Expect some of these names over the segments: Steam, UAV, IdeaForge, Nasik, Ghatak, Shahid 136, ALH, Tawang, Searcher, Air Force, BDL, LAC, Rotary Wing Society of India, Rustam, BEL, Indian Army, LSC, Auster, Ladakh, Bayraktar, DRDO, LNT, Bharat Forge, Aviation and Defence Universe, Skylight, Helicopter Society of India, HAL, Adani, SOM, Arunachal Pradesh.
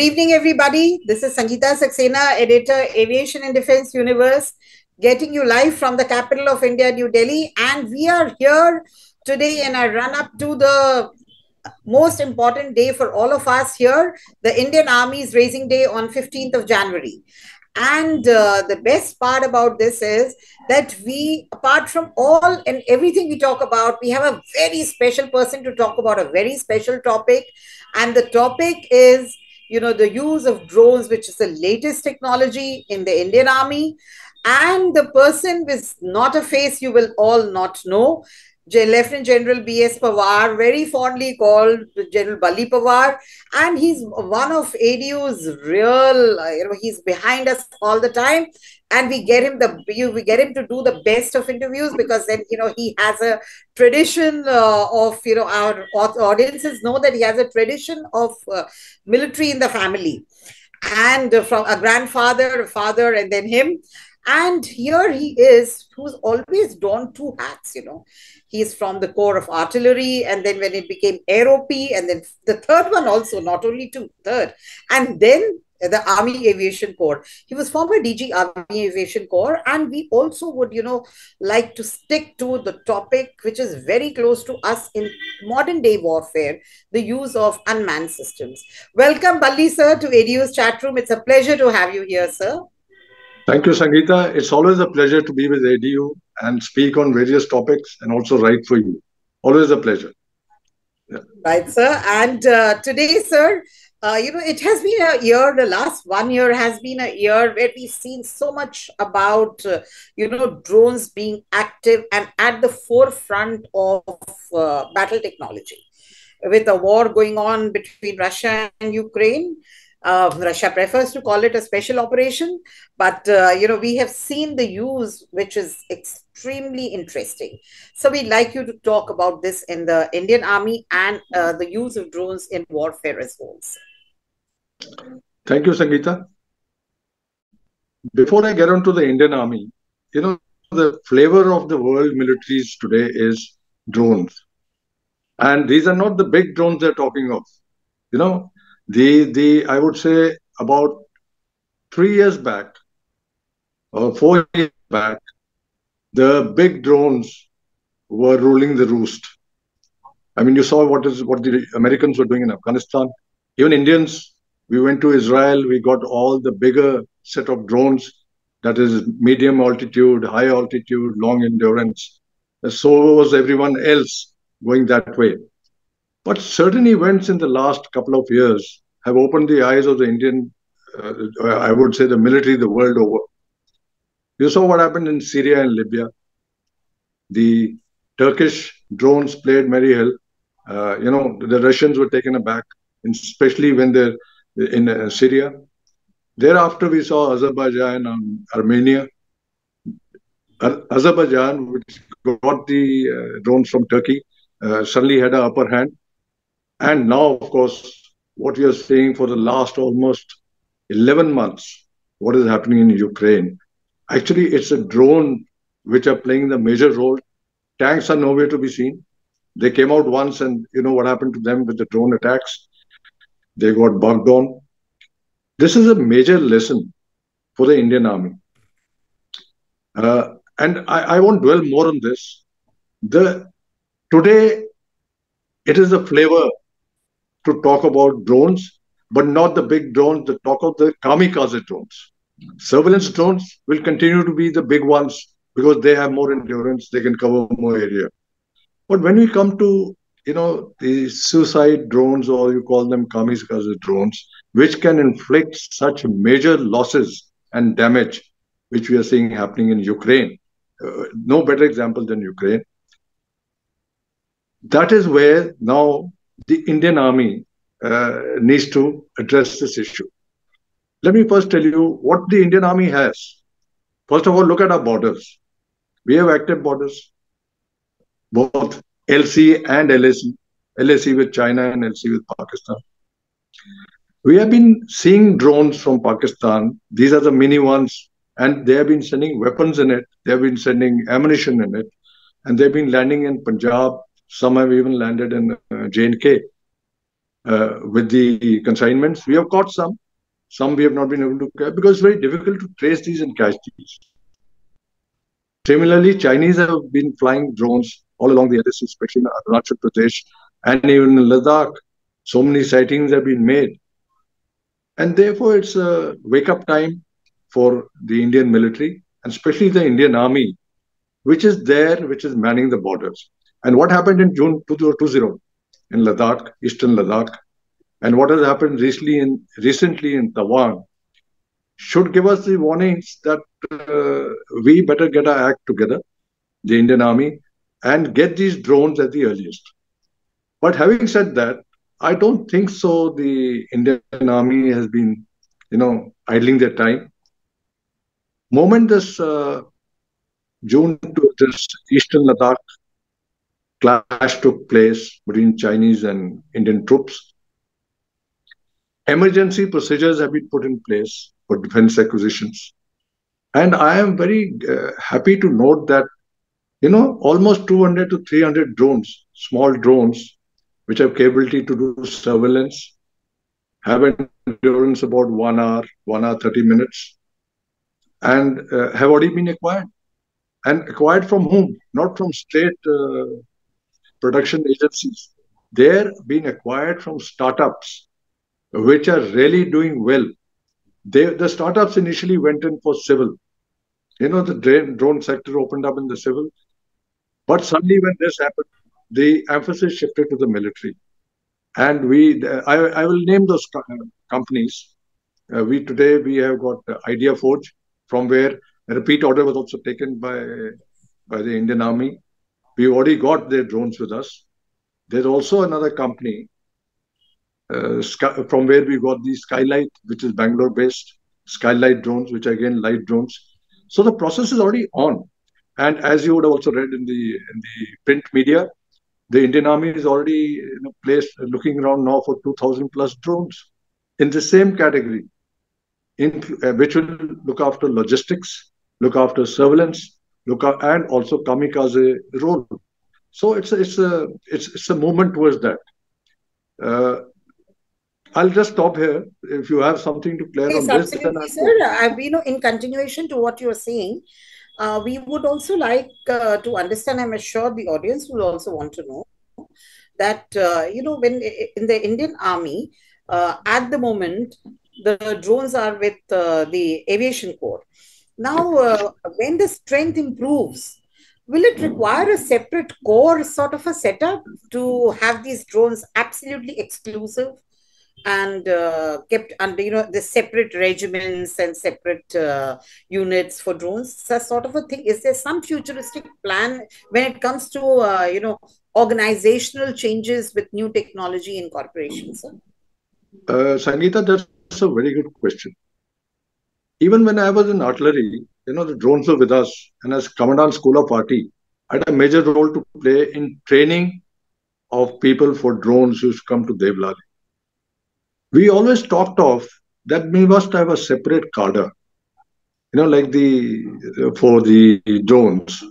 Good evening, everybody. This is Sangeeta Saxena, editor, Aviation and Defence Universe, getting you live from the capital of India, New Delhi. And we are here today in our run-up to the most important day for all of us here, the Indian Army's Raising Day on 15th of January. And the best part about this is that we, apart from all and everything we talk about, we have a very special person to talk about a very special topic. And the topic is, you know, the use of drones, which is the latest technology in the Indian Army. And the person with not a face you will all not know, Lieutenant General B.S. Pawar, very fondly called General Bali Pawar, and he's one of ADU's real, you know, he's behind us all the time, and we get him to do the best of interviews because then, you know, he has a tradition of, you know, our audiences know that he has a tradition of military in the family, and from a grandfather, a father, and then him. And here he is, who's always donned two hats, you know. He's from the Corps of Artillery, and then when it became AROP, and then the third one also, not only two, third. And then the Army Aviation Corps. He was former DG Army Aviation Corps, and we also would, you know, like to stick to the topic, which is very close to us in modern day warfare, the use of unmanned systems. Welcome, Balli sir, to ADU's chat room. It's a pleasure to have you here, sir. Thank you, Sangeeta. It's always a pleasure to be with ADU and speak on various topics and also write for you. Always a pleasure. Yeah. Right, sir. And today, sir, you know, it has been a year, the last 1 year has been a year where we've seen so much about, you know, drones being active and at the forefront of battle technology. With a war going on between Russia and Ukraine, Russia prefers to call it a special operation, but you know, we have seen the use, which is extremely interesting. So we'd like you to talk about this in the Indian Army and the use of drones in warfare as well. Thank you, Sangeeta. Before I get on to the Indian Army, you know, the flavor of the world militaries today is drones. And these are not the big drones they're talking of, you know. I would say about 3 years back or 4 years back, the big drones were ruling the roost. I mean, you saw what the Americans were doing in Afghanistan. Even Indians, we went to Israel, we got all the bigger set of drones, that is medium altitude, high altitude, long endurance. So was everyone else going that way. But certain events in the last couple of years have opened the eyes of the Indian, I would say the military, the world over. You saw what happened in Syria and Libya. The Turkish drones played merry hell. You know, the Russians were taken aback, especially when they're in Syria. Thereafter, we saw Azerbaijan and Armenia. Azerbaijan, which got the drones from Turkey, suddenly had an upper hand. And now, of course, what we are seeing for the last almost 11 months, what is happening in Ukraine. Actually, it's a drone which are playing the major role. Tanks are nowhere to be seen. They came out once and you know what happened to them with the drone attacks. They got bogged on. This is a major lesson for the Indian Army. And I won't dwell more on this. Today, it is a flavor to talk about drones, but not the big drones, the talk of the kamikaze drones. Surveillance drones will continue to be the big ones because they have more endurance, they can cover more area. But when we come to, you know, the suicide drones, or you call them kamikaze drones, which can inflict such major losses and damage, which we are seeing happening in Ukraine. No better example than Ukraine. That is where now the Indian Army needs to address this issue. Let me first tell you what the Indian Army has. First of all, look at our borders. We have active borders, both LC and LAC, LAC with China and LC with Pakistan. We have been seeing drones from Pakistan. These are the mini ones, and they have been sending weapons in it. They have been sending ammunition in it, and they've been landing in Punjab. Some have even landed in J&K. with the consignments. We have caught some we have not been able to catch because it's very difficult to trace these and catch these. Similarly, Chinese have been flying drones all along the LSC, especially in Arunachal Pradesh and even in Ladakh. So many sightings have been made. And therefore, it's a wake-up time for the Indian military, and especially the Indian Army, which is there, which is manning the borders. And what happened in June 2020 in Ladakh, eastern Ladakh, and what has happened recently in Tawang, should give us the warnings that we better get our act together, the Indian Army, and get these drones at the earliest. But having said that, I don't think so the Indian Army has been, idling their time. Moment this June to this eastern Ladakh clash took place between Chinese and Indian troops, emergency procedures have been put in place for defense acquisitions. And I am very happy to note that, almost 200 to 300 drones, small drones, which have capability to do surveillance, have an endurance about 1 hour, 1 hour 30 minutes, and have already been acquired. And acquired from whom? Not from state production agencies. They're being acquired from startups, which are really doing well. The startups initially went in for civil. The drone sector opened up in the civil. But suddenly when this happened, the emphasis shifted to the military. And I will name those companies. Today we have got IdeaForge, from where a repeat order was also taken by the Indian Army. We've already got their drones with us. There's also another company from where we got the Skylight, which is Bangalore-based, Skylight drones, which are again light drones. So the process is already on. And as you would have also read in the print media, the Indian Army is already in a place looking around now for 2,000+ drones in the same category, which will look after logistics, look after surveillance, and also kamikaze role. So it's a movement towards that. I'll just stop here. If you have something to clarify on this, then sir, in continuation to what you are saying. We would also like to understand, I'm sure the audience will also want to know that, when in the Indian Army, at the moment, the drones are with the Aviation Corps. Now, when the strength improves, will it require a separate corps sort of a setup to have these drones absolutely exclusive and kept under, the separate regiments and separate units for drones? That sort of a thing. Is there some futuristic plan when it comes to, organizational changes with new technology incorporation, sir? Sangeeta, that's a very good question. Even when I was in artillery, the drones were with us. And as Commandant School of RT, I had a major role to play in training of people for drones who come to Devlali. We always talked of that we must have a separate cadre, like for the drones,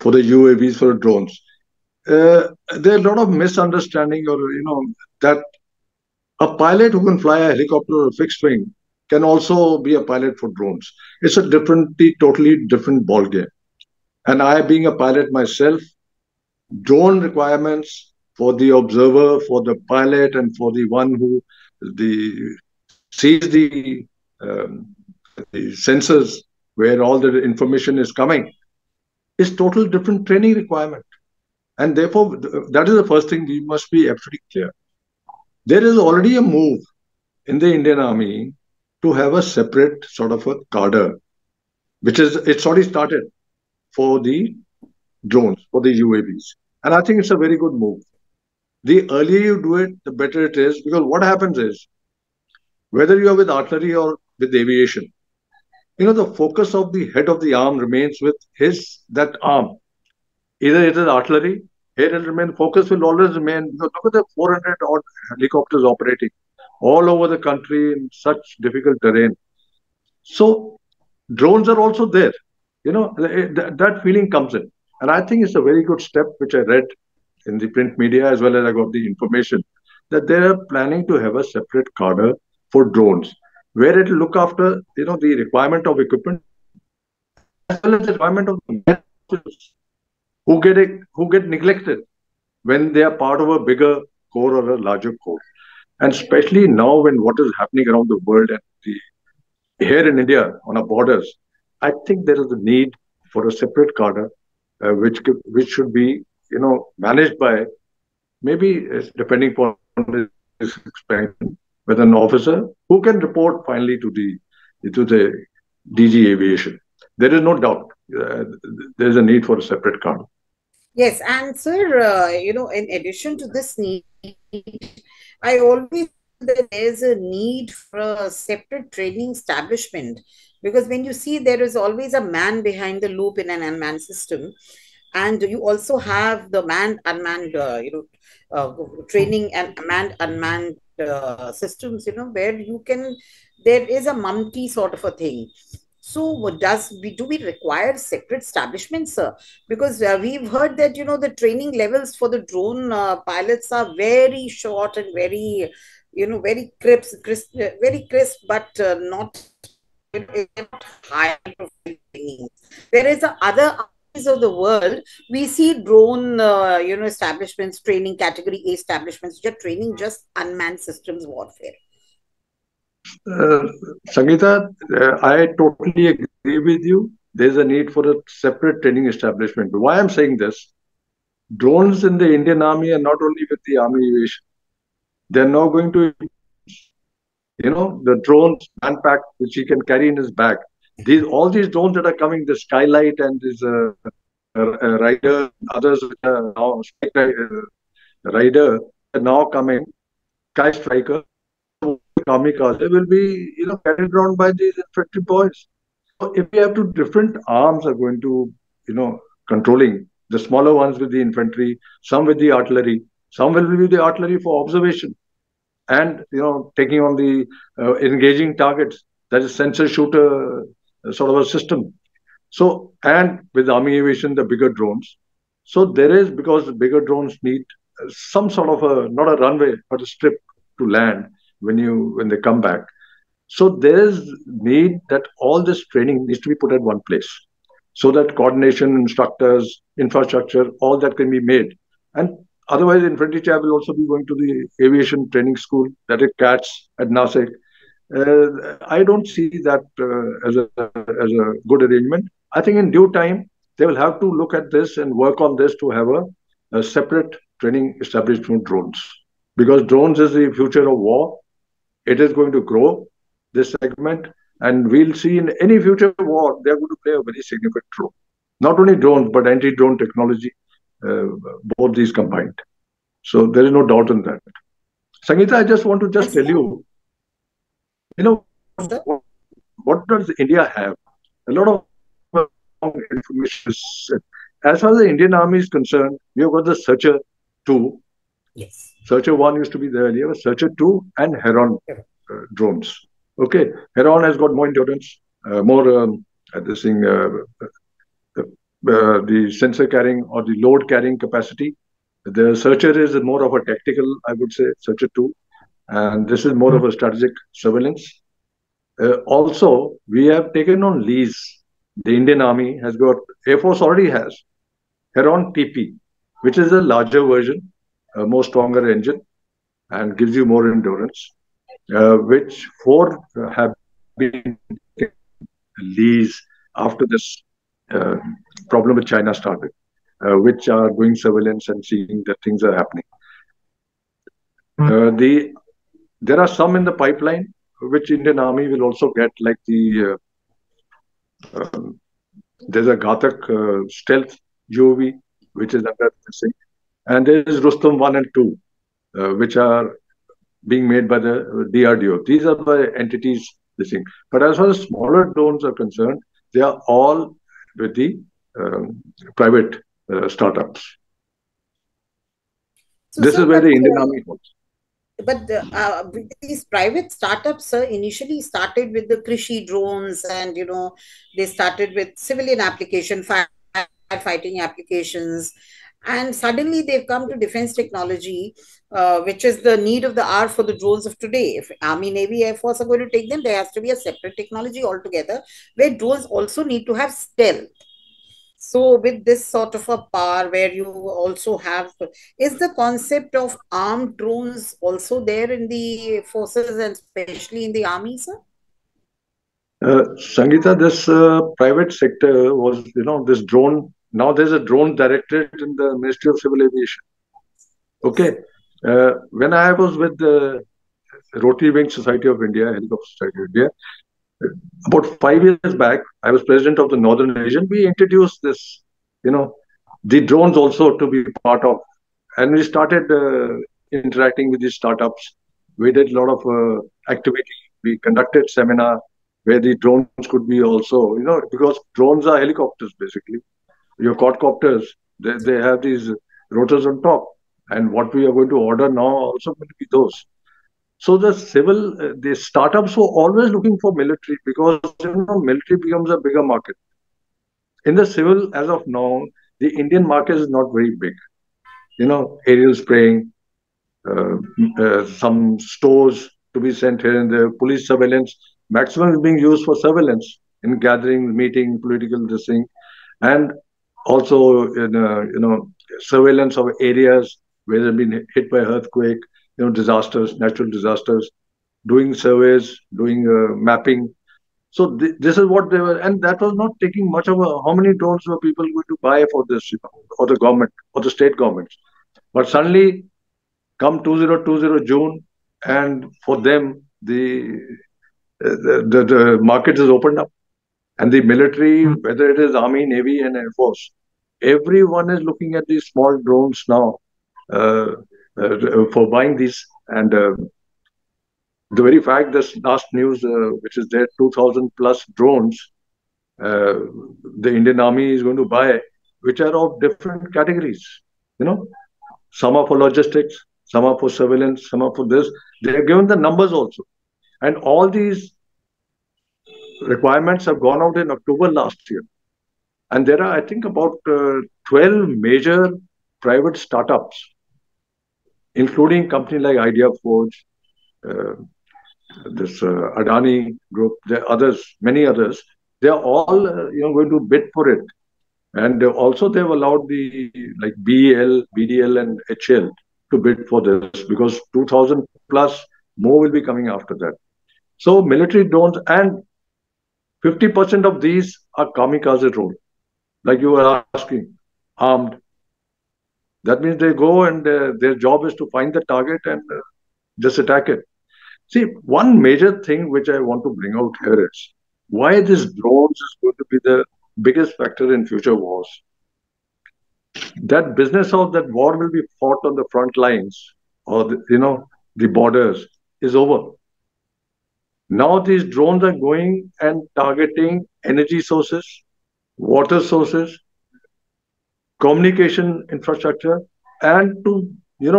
for the UAVs, for the drones. There are a lot of misunderstanding, or that a pilot who can fly a helicopter or a fixed wing can also be a pilot for drones. It's a totally different ball game. And I, being a pilot myself, drone requirements for the observer, for the pilot, and for the one who sees the sensors where all the information is coming, is total different training requirement. And therefore, that is the first thing we must be absolutely clear. There is already a move in the Indian Army to have a separate sort of a cadre, which is, it's already started for the drones, for the UAVs. And I think it's a very good move. The earlier you do it, the better it is. Because what happens is, whether you are with artillery or with aviation, the focus of the head of the arm remains with that arm. Either it is artillery, it will remain, focus will always remain. Look at the 400-odd helicopters operating all over the country in such difficult terrain. So, drones are also there. That feeling comes in. And I think it's a very good step, which I read in the print media as well as I got the information that they are planning to have a separate cadre for drones, where it will look after, you know, the requirement of equipment as well as the requirement of men who get neglected when they are part of a bigger core or a larger core. And especially now, when what is happening around the world and here in India on our borders, I think there is a need for a separate cadre which should be, you know, managed by, maybe depending upon this expansion, with an officer who can report finally to the DG Aviation. There is no doubt there is a need for a separate cadre. Yes, and sir, you know, in addition to this need, I always think that there is a need for a separate training establishment, because when you see, there is always a man behind the loop in an unmanned system, and you also have the manned-unmanned, you know, training and manned-unmanned systems, you know, where you can, there is a multi sort of a thing. So do we require separate establishments, sir? Because we've heard that, you know, the training levels for the drone pilots are very short and very, you know, very crisp, but not, not high training. Whereas other areas of the world, we see drone, you know, establishments, training category A establishments, which are training just unmanned systems warfare. Sangeeta, I totally agree with you. There's a need for a separate training establishment. Why I'm saying this, drones in the Indian Army are not only with the Army Aviation. They're now going to, you know, the drones, manpack, which he can carry in his bag. All these drones that are coming, the Skylight and this Rider, others now, Rider, are now coming, Sky Striker, kamikaze will be, you know, carried around by these infantry boys. So if we have two different arms are going to, you know, controlling the smaller ones with the infantry, some with the artillery, some will be the artillery for observation and, you know, taking on the engaging targets, that is sensor shooter sort of a system. So, and with Army Aviation, the bigger drones. So there is, because the bigger drones need some sort of a, not a runway, but a strip to land when they come back. So there is need that all this training needs to be put at one place, so that coordination, instructors, infrastructure, all that can be made. And otherwise, infantry chap will also be going to the aviation training school, that is CATS at Nasik. I don't see that as a good arrangement. I think in due time, they will have to look at this and work on this to have a separate training establishment for drones. Because drones is the future of war. It is going to grow, this segment, and we'll see in any future war, they're going to play a very significant role. Not only drones, but anti-drone technology, both these combined. So there is no doubt in that. Sangeeta, I just want to just tell you, you know, what does India have? A lot of information. As far as the Indian Army is concerned, we have got the Searcher 2. Yes. Searcher 1 used to be there earlier, Searcher 2 and Heron drones. Okay, Heron has got more endurance, the sensor carrying or the load carrying capacity. The Searcher is more of a tactical, I would say, Searcher 2. And this is more of a strategic surveillance. Also, we have taken on lease. The Indian Army has got, Air Force already has, Heron TP, which is a larger version. A more stronger engine and gives you more endurance, which 4 have been leased after this problem with China started, which are doing surveillance and seeing that things are happening. There are some in the pipeline which Indian Army will also get, like the there's a Ghatak stealth UAV which is under the, and there is Rustam 1 and 2, which are being made by the DRDO. These are the entities, this thing. But as far as smaller drones are concerned, they are all with the private startups. So, this is where the Indian Army goes. But these private startups initially started with the Krishi drones, and, you know, they started with civilian application, firefighting applications. And suddenly they've come to defense technology, which is the need of the hour for the drones of today. If Army, Navy, Air Force are going to take them, there has to be a separate technology altogether, where drones also need to have stealth. So with this sort of a power where you also have, is the concept of armed drones also there in the forces and especially in the Army, sir? Sangeeta, this private sector was, this drone. Now there's a drone directorate in the Ministry of Civil Aviation. Okay. When I was with the Rotary Wing Society of India, Helicopter Society of India, about 5 years back, I was president of the Northern Division. We introduced this, the drones also to be part of. And we started interacting with these startups. We did a lot of activity. We conducted seminar where the drones could be also, because drones are helicopters basically. Your quadcopters, they have these rotors on top. And what we are going to order now also going to be those. So the civil, the startups were always looking for military because military becomes a bigger market. In the civil, as of now, the Indian market is not very big. Aerial spraying, some stores to be sent here and there, police surveillance. Maximum is being used for surveillance in gathering, meeting, political this thing. And also, surveillance of areas where they've been hit by earthquake, disasters, natural disasters, doing surveys, doing mapping. So this is what they were, and that was not taking much of a, how many drones were people going to buy for this, or the government, or the state governments. But suddenly, come 2020 June, and for them, the market has opened up. And the military, whether it is Army, Navy and Air Force, everyone is looking at these small drones now for buying these. And the very fact, this last news, which is there, 2,000 plus drones, the Indian Army is going to buy, which are of different categories. Some are for logistics, some are for surveillance, some are for this. They are given the numbers also. And all these requirements have gone out in October last year. And there are, I think, about 12 major private startups, including companies like IdeaForge, this Adani group, there are others, many others. They are all going to bid for it. And also they've allowed the like BEL, BDL and HAL to bid for this because 2,000 plus more will be coming after that. So military drones, and 50% of these are kamikaze drones, like you were asking, armed. That means they go and their job is to find the target and just attack it. See, one major thing which I want to bring out here is why this drones is going to be the biggest factor in future wars. That business of that war will be fought on the front lines or, the borders is over. Now these drones are going and targeting energy sources, water sources, communication infrastructure, and to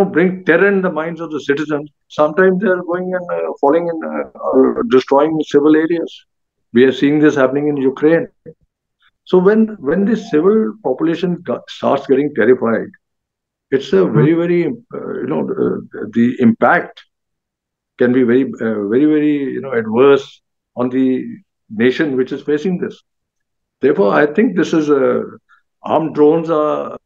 bring terror in the minds of the citizens. Sometimes they are going and falling and destroying civil areas. We are seeing this happening in Ukraine. So when the civil population starts getting terrified, it's a very, very the impact can be very, very, very, adverse on the nation which is facing this. Therefore, I think this is armed drones are,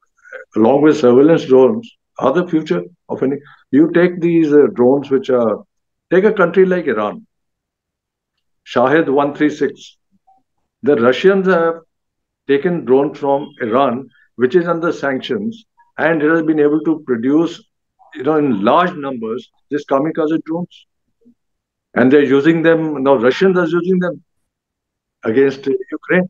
along with surveillance drones, are the future of any. You take these drones which are, take a country like Iran, Shahid 136. The Russians have taken drones from Iran, which is under sanctions, and it has been able to produce in large numbers, these kamikaze drones. And they're using them, now Russians are using them against Ukraine.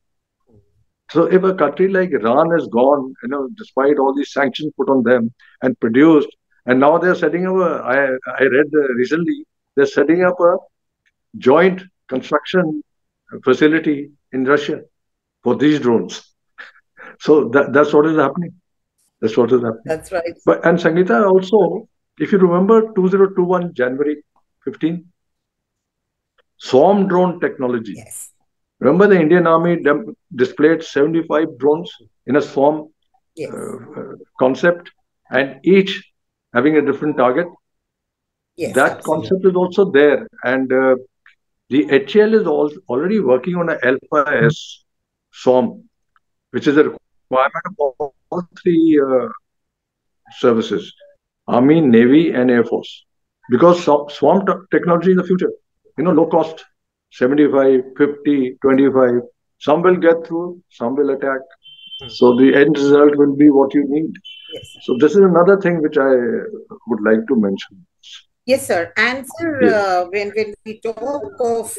So if a country like Iran has gone, despite all these sanctions put on them and produced, and now they're setting up, I read recently, they're setting up a joint construction facility in Russia for these drones. So that's what is happening. That's what is happening. That's right. But, and Sangeeta, also, if you remember 2021, January 15, swarm drone technology. Yes. Remember the Indian Army displayed 75 drones in a swarm yes. Concept, and each having a different target. Yes, that concept is also there. And the HAL is already working on an Alpha-S SOM, which is a requirement of all three services, Army, Navy, and Air Force. Because SOM technology in the future, you know, low cost, 75, 50, 25, some will get through, some will attack. So the end result will be what you need. Yes. So this is another thing which I would like to mention. Yes, sir. And sir, yes. When we talk of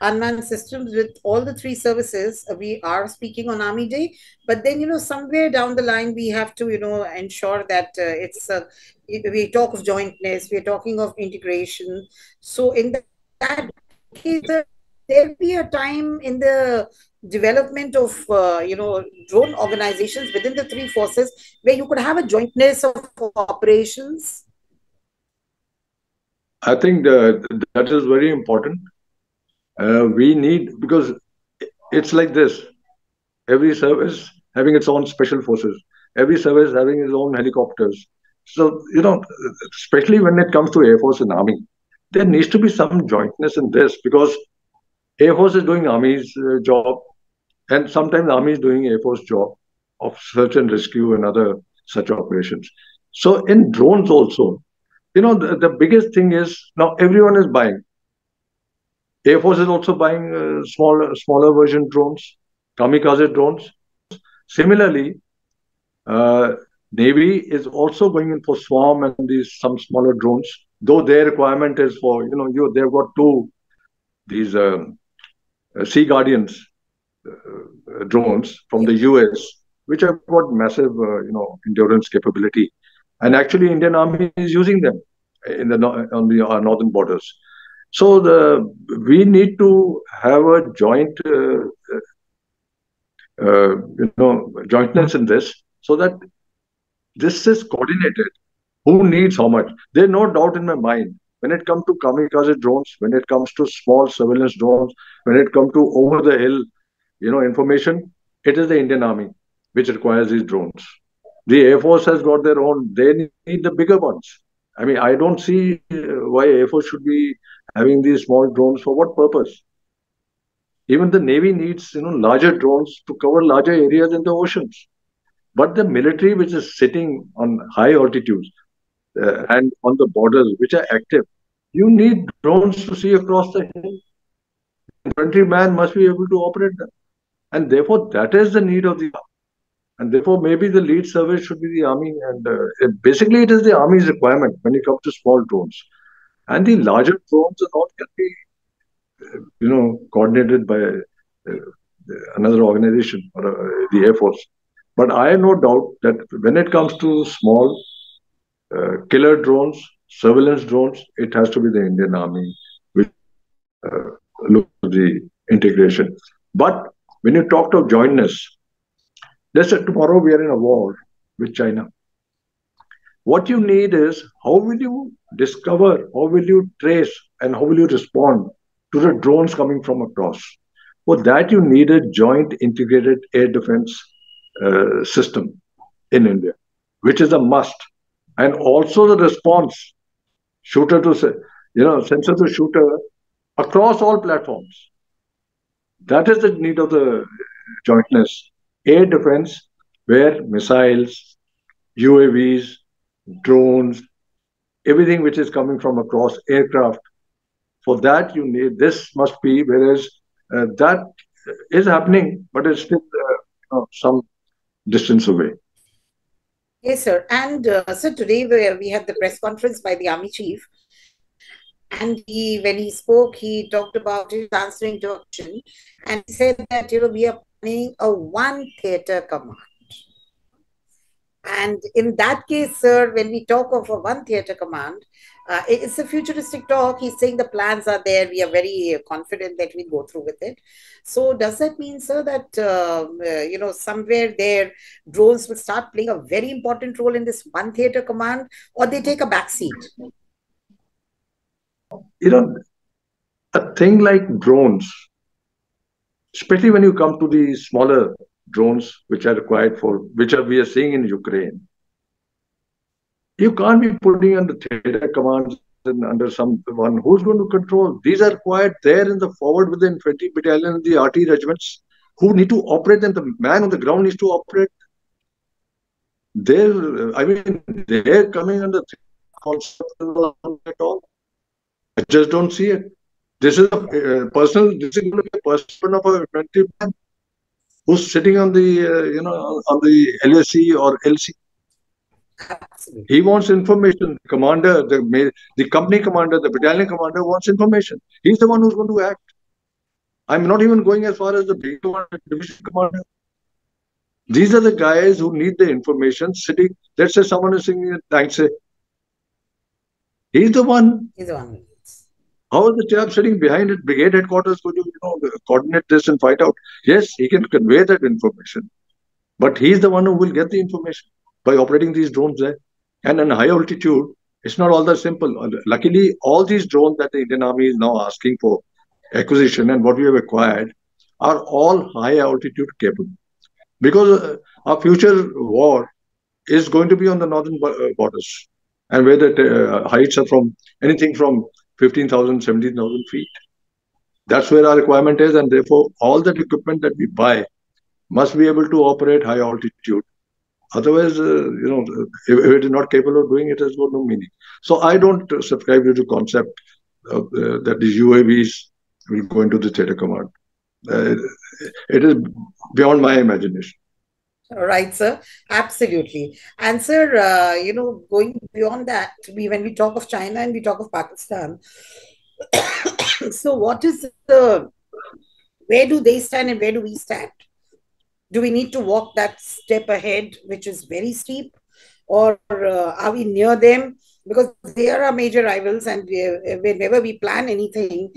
unmanned systems with all the three services, we are speaking on Army Day. But then, you know, somewhere down the line, we have to, you know, ensure that we talk of jointness, we are talking of integration. So in that case, there will be a time in the development of, you know, drone organizations within the three forces where you could have a jointness of operations? I think that is very important. We need, because it's like this, every service having its own special forces, every service having its own helicopters. So, you know, especially when it comes to Air Force and Army, there needs to be some jointness in this, because Air Force is doing Army's job, and sometimes Army is doing Air Force job of search and rescue and other such operations. So in drones also, you know, the biggest thing is now everyone is buying. Air Force is also buying smaller version drones, kamikaze drones. Similarly, Navy is also going in for swarm and these some smaller drones, though their requirement is for, you know, they've got two, these Sea Guardians drones from the US, which have got massive, you know, endurance capability. And actually, Indian Army is using them in the on our northern borders. So we need to have a joint, you know, jointness in this, so that this is coordinated. Who needs how much? There's no doubt in my mind. When it comes to kamikaze drones, when it comes to small surveillance drones, when it comes to over-the-hill, you know, information, it is the Indian Army which requires these drones. The Air Force has got their own. They need the bigger ones. I mean, I don't see why Air Force should be having these small drones. For what purpose? Even the Navy needs, you know, larger drones to cover larger areas in the oceans. But the military, which is sitting on high altitudes and on the borders, which are active, you need drones to see across the hill. The infantry man must be able to operate them. And therefore, that is the need of the Army. And therefore, maybe the lead service should be the Army. And basically, it is the Army's requirement when it comes to small drones. And the larger drones are not going to be, you know, coordinated by another organization or the Air Force. But I have no doubt that when it comes to small killer drones, surveillance drones, it has to be the Indian Army which looks at the integration. But when you talked of jointness, let's say tomorrow we are in a war with China. What you need is, how will you discover, how will you trace, and how will you respond to the drones coming from across? For that, you need a joint integrated air defense system in India, which is a must. And also the response, shooter to, you know, sensor to shooter, across all platforms. That is the need of the jointness. Air defense, where missiles, UAVs, drones, everything which is coming from across aircraft. For that, you need, this must be, whereas that is happening, but it's still some distance away. Yes, sir. And so today, where we had the press conference by the Army Chief, and he, when he spoke, he talked about his answering to action, and he said that, you know, we are planning a one-theater command. And in that case, sir, when we talk of a one-theater command, it's a futuristic talk. He's saying the plans are there. We are very confident that we go through with it. So does that mean, sir, that, you know, somewhere there, drones will start playing a very important role in this one-theater command, or they take a backseat? You know, a thing like drones, especially when you come to the smaller drones which are required for, we are seeing in Ukraine. You can't be putting under theater commands and under someone who's going to control. These are required there in the forward with the infantry battalion and the artillery regiments who need to operate, and the man on the ground needs to operate. They're coming under concept at all. I just don't see it. This is a personal. This is going to be a person of a infantry man who's sitting on the on the LSC or LC. He wants information. Commander, the company commander, the battalion commander wants information. He's the one who's going to act. I'm not even going as far as the brigade commander, division commander. These are the guys who need the information sitting. Let's say someone is singing a tank, say. He's the one. He's the one. How is the chap sitting behind it? Brigade headquarters could coordinate this and fight out. Yes, he can convey that information. But he's the one who will get the information by operating these drones there. And in high altitude, it's not all that simple. Luckily, all these drones that the Indian Army is now asking for acquisition and what we have acquired are all high altitude capable. Because our future war is going to be on the northern borders, and where the heights are from anything from 15,000, 17,000 feet. That's where our requirement is, and therefore all that equipment that we buy must be able to operate high altitude. Otherwise, if it is not capable of doing it, it has got no meaning. So I don't subscribe to the concept of, that these UAVs will go into the theater command. It is beyond my imagination. Right, sir. Absolutely. And sir, going beyond that, when we talk of China and we talk of Pakistan, so what is the, where do they stand and where do we stand? Do we need to walk that step ahead, which is very steep, or are we near them? Because they are our major rivals, and whenever we plan anything,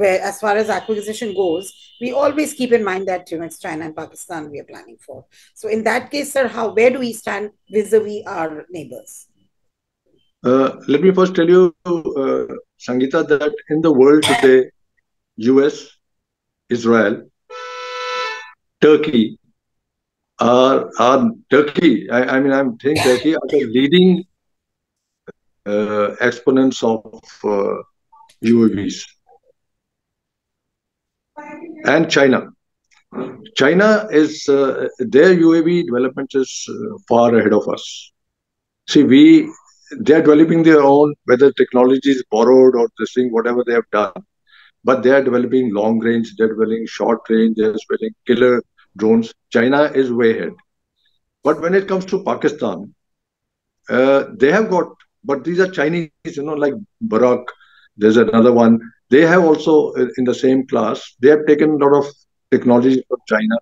as far as acquisition goes, we always keep in mind that it's China and Pakistan we are planning for. So in that case, sir, where do we stand vis-a-vis our neighbours? Let me first tell you, Sangeeta, that in the world today, US, Israel, Turkey, I'm saying Turkey are the leading exponents of UAVs, and China. China is, their UAV development is far ahead of us. See, they are developing their own, whether technology is borrowed or this thing, whatever they have done, but they are developing long range, they are developing short range, they are developing killer drones. China is way ahead. But when it comes to Pakistan, they have got, but these are Chinese, like Barak, there's another one. They have also, in the same class, they have taken a lot of technology from China.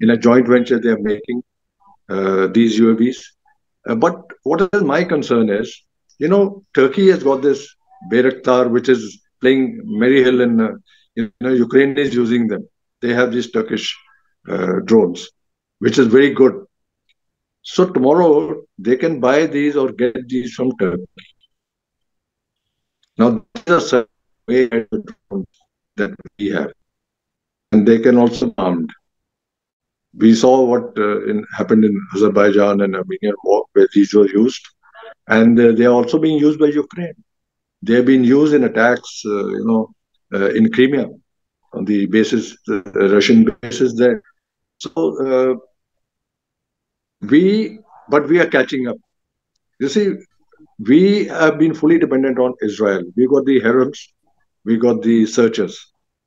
In a joint venture, they are making these UAVs. But what is my concern is, Turkey has got this Bayraktar, which is playing Maryhill, and Ukraine is using them. They have these Turkish drones, which is very good. So tomorrow they can buy these or get these from Turkey. Now these are way ahead of the drones that we have, and they can also be armed. We saw what happened in Azerbaijan and Armenian war, where these were used, and they are also being used by Ukraine. They have been used in attacks, in Crimea, on the bases, the Russian bases there. So. But we are catching up. You see, we have been fully dependent on Israel. We got the Herons, we got the Searchers.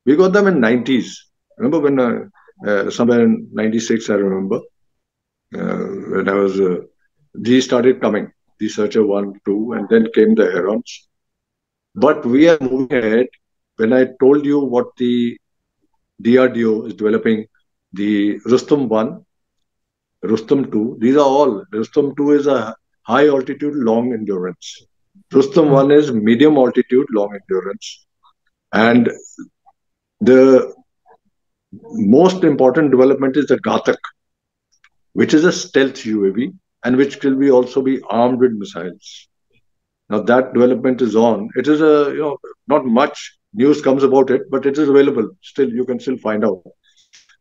We got them in 90s. Remember when, somewhere in 96, I remember, when I was, these started coming, the Searcher 1, 2, and then came the Herons. But we are moving ahead. When I told you what the DRDO is developing, the Rustam 1, Rustam 2, these are all. Rustam 2 is a high altitude, long endurance. Rustam 1 is medium altitude, long endurance. And the most important development is the Ghatak, which is a stealth UAV and which will be also be armed with missiles. Now that development is on. It is a, not much news comes about it, but it is available. Still, you can still find out.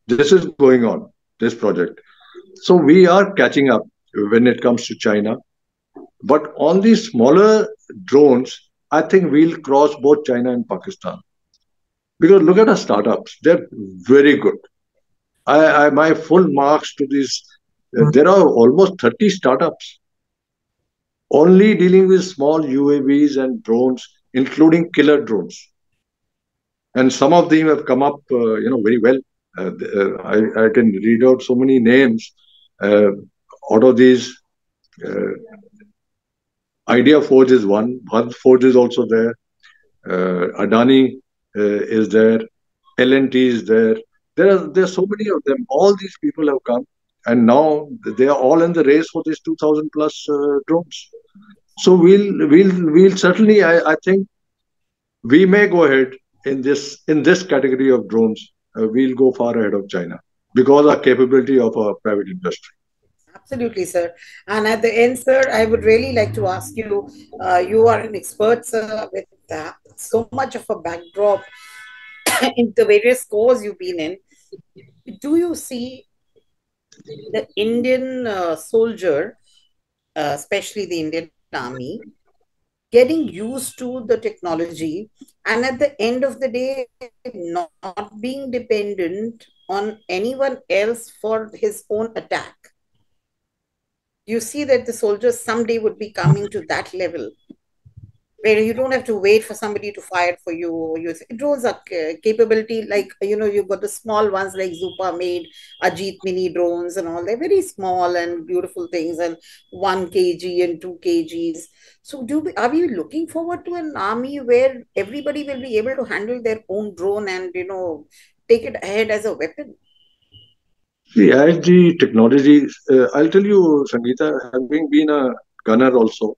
This is going on, this project. So we are catching up when it comes to China. But on these smaller drones, I think we'll cross both China and Pakistan. Because look at our startups. They're very good. My full marks to these. There are almost 30 startups only dealing with small UAVs and drones, including killer drones. And some of them have come up, very well. I can read out so many names out of these. IdeaForge is one. Bharat Forge is also there. Adani is there. LNT is there. There are so many of them. All these people have come, and now they are all in the race for these 2,000+ drones. So we'll certainly, I think, we may go ahead in this category of drones. We'll go far ahead of China because of our capability of our private industry. Absolutely, sir. And at the end, sir, I would really like to ask you, you are an expert, sir, with so much of a backdrop in the various scores you've been in. Do you see the Indian soldier, especially the Indian Army, getting used to the technology and at the end of the day not being dependent on anyone else for his own attack? You see that the soldiers someday would be coming to that level where you don't have to wait for somebody to fire for you. Drones are capability, like, you've got the small ones like Zupa made, Ajit mini drones and all. They're very small and beautiful things, and 1 kg and 2 kgs. So are we looking forward to an army where everybody will be able to handle their own drone and, take it ahead as a weapon? See, as the technology, I'll tell you, Sangeeta, having been a gunner also,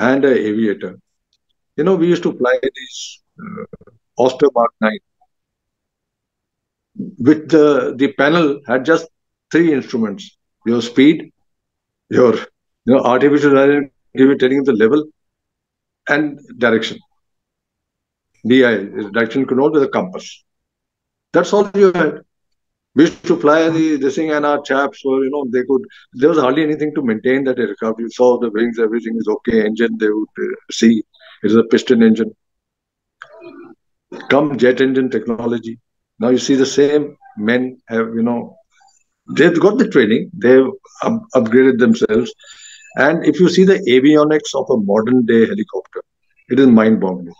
and an aviator. We used to fly these Auster Mark 9. With the panel had just 3 instruments: your speed, your artificial intelligence telling you the level, and direction. DI, direction control with a compass. That's all you had. We used to fly this thing, and our chaps were, there was hardly anything to maintain that aircraft. You saw the wings, everything is okay. Engine, they would see. It's a piston engine. Come jet engine technology. Now you see the same men have, they've got the training. They've upgraded themselves. And if you see the avionics of a modern day helicopter, it is mind-boggling.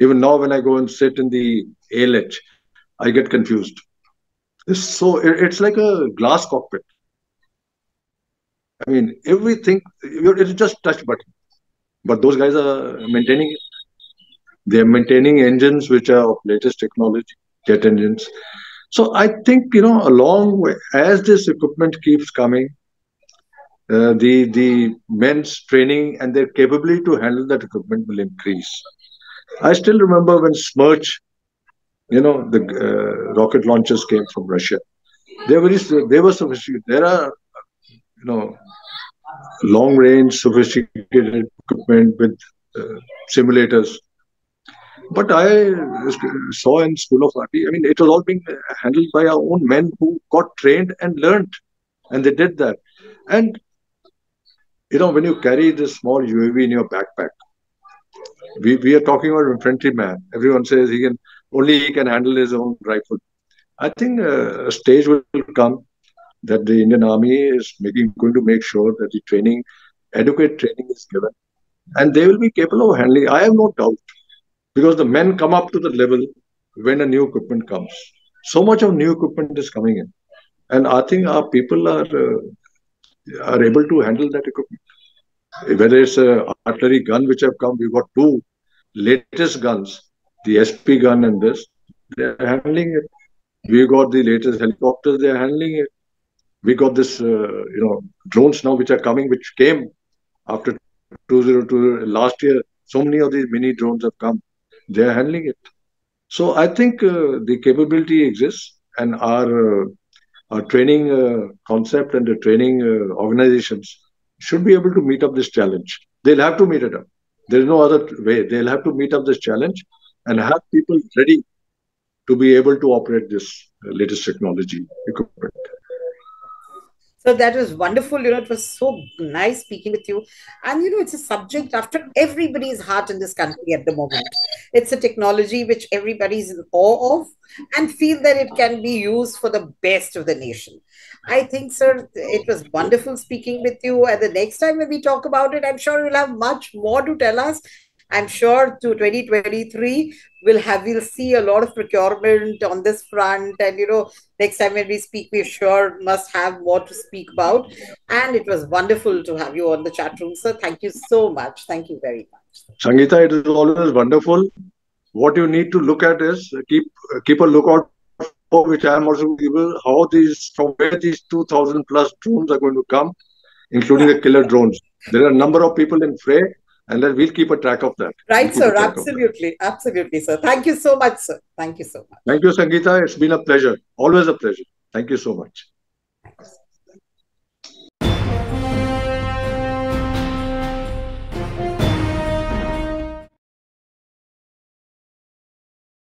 Even now when I go and sit in the ALH, I get confused. So it's like a glass cockpit. I mean, everything, it's just touch button. But those guys are maintaining it. They are maintaining engines which are of latest technology, jet engines. So I think, along with, as this equipment keeps coming, the men's training and their capability to handle that equipment will increase. I still remember when Smirch, the rocket launchers came from Russia. They were sophisticated. There are, long-range sophisticated equipment with simulators. But I saw in School of Army, I mean, it was all being handled by our own men who got trained and learned, and they did that. And, when you carry this small UAV in your backpack, we are talking about infantryman. Everyone says only he can handle his own rifle. I think a stage will come that the Indian Army is going to make sure that the training, adequate training is given. And they will be capable of handling. I have no doubt. Because the men come up to the level when a new equipment comes. So much of new equipment is coming in. And I think our people are able to handle that equipment. Whether it's an artillery gun which have come, we've got 2 latest guns. The SP gun and this, they're handling it. We got the latest helicopters, they're handling it. We got this, drones now which are coming, which came after 2020 last year. So many of these mini drones have come. They're handling it. So I think the capability exists, and our training concept and the training organizations should be able to meet up this challenge. They'll have to meet it up. There's no other way. They'll have to meet up this challenge and have people ready to be able to operate this latest technology equipment. So that was wonderful. You know, it was so nice speaking with you. And, you know, it's a subject after everybody's heart in this country at the moment. It's a technology which everybody's in awe of and feel that it can be used for the best of the nation. I think, sir, it was wonderful speaking with you. And the next time when we talk about it, I'm sure you'll have much more to tell us. I'm sure to 2023, we'll see a lot of procurement on this front. And, you know, next time when we speak, we sure must have more to speak about. And it was wonderful to have you on the chat room, sir. Thank you so much. Thank you very much. Sangeeta, it is always wonderful. What you need to look at is keep a lookout, which I am also given, how these, from where these 2,000 plus drones are going to come, including the killer drones. There are a number of people in fray, and then we'll keep a track of that. Right, sir. Absolutely. Absolutely, sir. Thank you so much, sir. Thank you so much. Thank you, Sangeeta. It's been a pleasure. Always a pleasure. Thank you so much.